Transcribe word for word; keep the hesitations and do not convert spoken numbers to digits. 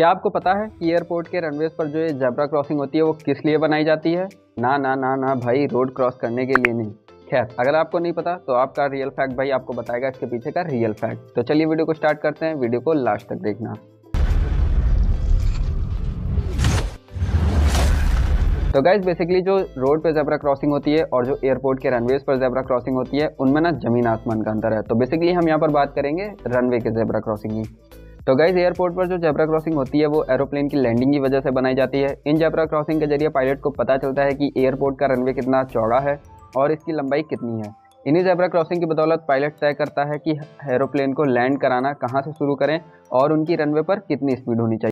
क्या आपको पता है कि एयरपोर्ट के रनवेज पर जो ये जेब्रा क्रॉसिंग होती है वो किस लिए बनाई जाती है? ना ना ना ना भाई, रोड क्रॉस करने के लिए नहीं। खैर, अगर आपको नहीं पता तो आपका रियल फैक्ट भाई आपको बताएगा इसके पीछे का रियल फैक्ट। तो चलिए वीडियो को स्टार्ट करते हैं, वीडियो को लास्ट तक देखना। तो गाइस, बेसिकली जो रोड पे जेब्रा क्रॉसिंग होती है और जो एयरपोर्ट के रनवेज पर जेब्रा क्रॉसिंग होती है उनमें ना जमीन आसमान का अंतर है। तो बेसिकली हम यहाँ पर बात करेंगे रनवे के जेब्रा क्रॉसिंग की। तो गाइस, एयरपोर्ट पर जो जेब्रा क्रॉसिंग होती है वो एरोप्लेन की लैंडिंग की वजह से बनाई जाती है। इन जेब्रा क्रॉसिंग के जरिए पायलट को पता चलता है कि एयरपोर्ट का रनवे कितना चौड़ा है और इसकी लंबाई कितनी है। इन्हीं जेब्रा क्रॉसिंग की बदौलत पायलट तय करता है कि एरोप्लेन को लैंड कराना कहाँ से शुरू करें और उनकी रनवे पर कितनी स्पीड होनी चाहिए।